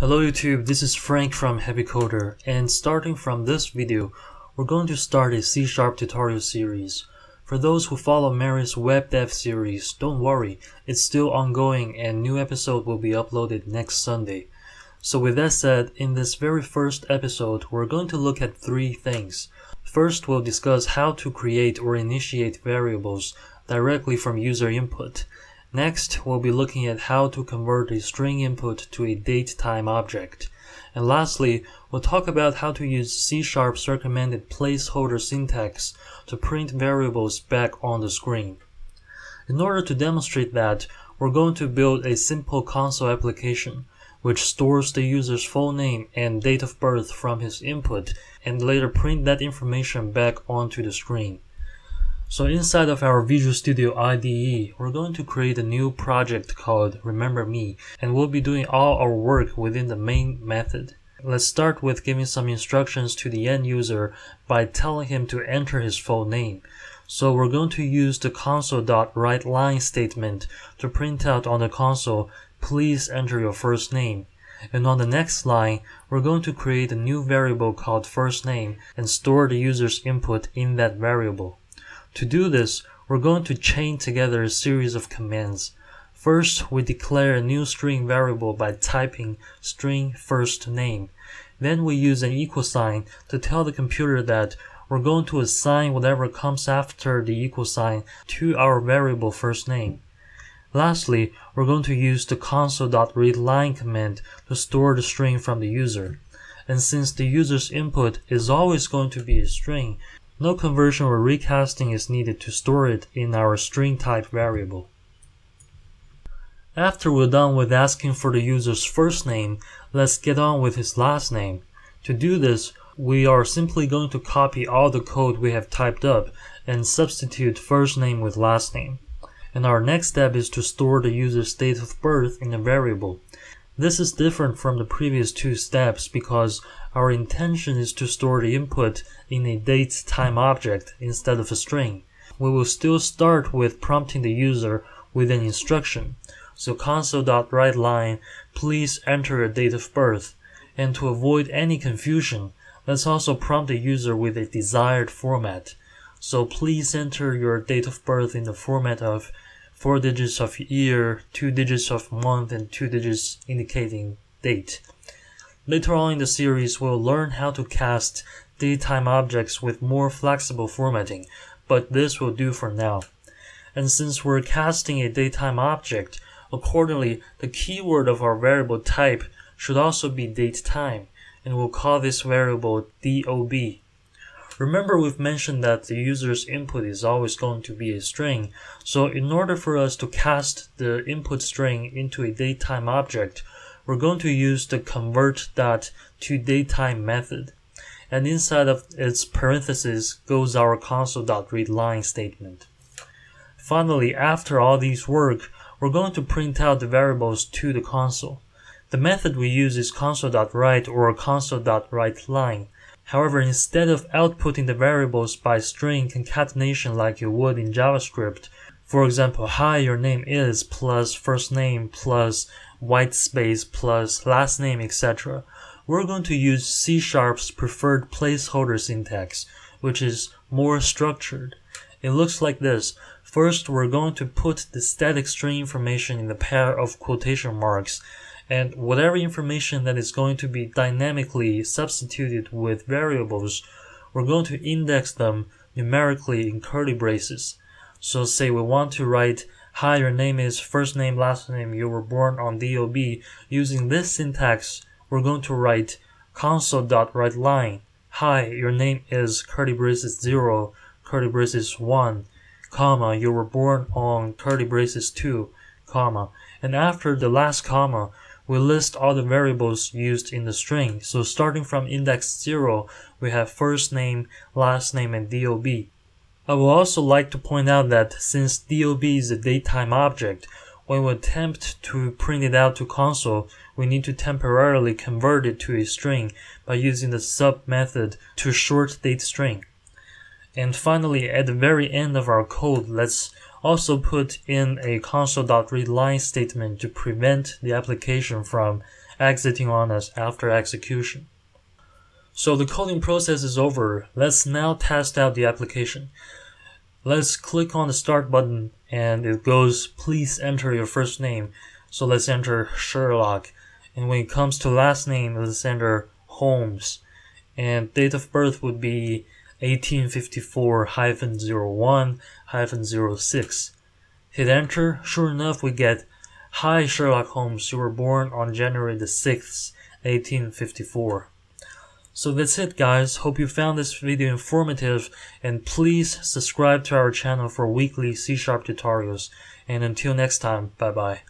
Hello YouTube, this is Frank from Happy Coder, and starting from this video, we're going to start a C# tutorial series. For those who follow Mary's web dev series, don't worry, it's still ongoing and new episode will be uploaded next Sunday. So with that said, in this very first episode, we're going to look at three things. First, we'll discuss how to create or initiate variables directly from user input. Next, we'll be looking at how to convert a string input to a DateTime object. And lastly, we'll talk about how to use C#'s recommended placeholder syntax to print variables back on the screen. In order to demonstrate that, we're going to build a simple console application, which stores the user's full name and date of birth from his input, and later print that information back onto the screen. So inside of our Visual Studio IDE, we're going to create a new project called Remember Me, and we'll be doing all our work within the main method. Let's start with giving some instructions to the end user by telling him to enter his full name. So we're going to use the Console.WriteLine statement to print out on the console, please enter your first name. And on the next line, we're going to create a new variable called first name and store the user's input in that variable. To do this, we're going to chain together a series of commands. First, we declare a new string variable by typing string first name. Then we use an equal sign to tell the computer that we're going to assign whatever comes after the equal sign to our variable first name. Lastly, we're going to use the Console.ReadLine command to store the string from the user. And since the user's input is always going to be a string, no conversion or recasting is needed to store it in our string type variable. After we're done with asking for the user's first name, let's get on with his last name. To do this, we are simply going to copy all the code we have typed up and substitute first name with last name. And our next step is to store the user's date of birth in a variable. This is different from the previous two steps because our intention is to store the input in a DateTime object instead of a string. We will still start with prompting the user with an instruction. So Console.WriteLine, please enter a date of birth. And to avoid any confusion, let's also prompt the user with a desired format. So please enter your date of birth in the format of 4 digits of year, 2 digits of month, and 2 digits indicating date. Later on in the series, we'll learn how to cast DateTime objects with more flexible formatting, but this will do for now. And since we're casting a DateTime object, accordingly, the keyword of our variable type should also be DateTime, and we'll call this variable DOB. Remember, we've mentioned that the user's input is always going to be a string, so in order for us to cast the input string into a DateTime object, we're going to use the Convert.ToDateTime method, and inside of its parentheses goes our Console.ReadLine statement. Finally, after all these work, we're going to print out the variables to the console. The method we use is Console.Write or Console.WriteLine. However, instead of outputting the variables by string concatenation like you would in JavaScript, for example, hi, your name is plus first name plus white space plus last name, etc., we're going to use C#'s preferred placeholder syntax, which is more structured. It looks like this. First, we're going to put the static string information in the pair of quotation marks, and whatever information that is going to be dynamically substituted with variables, we're going to index them numerically in curly braces. So say we want to write hi, your name is first name, last name, you were born on DOB. Using this syntax, we're going to write Console.WriteLine. Hi, your name is curly braces 0, curly braces 1, comma, you were born on curly braces 2, comma. And after the last comma, we list all the variables used in the string. So starting from index 0, we have first name, last name, and DOB. I would also like to point out that since DOB is a DateTime object, when we attempt to print it out to console, we need to temporarily convert it to a string by using the sub method ToShortDateString. And finally, at the very end of our code, let's Also put in a Console.ReadLine statement to prevent the application from exiting on us after execution. So the coding process is over. Let's now test out the application. Let's click on the start button and it goes, please enter your first name. So let's enter Sherlock. And when it comes to last name, let's enter Holmes. And date of birth would be 1854-01-06. Hit enter. Sure enough, we get, hi Sherlock Holmes, you were born on January the 6th, 1854. So that's it guys, hope you found this video informative, and please subscribe to our channel for weekly C# tutorials. And until next time, bye bye.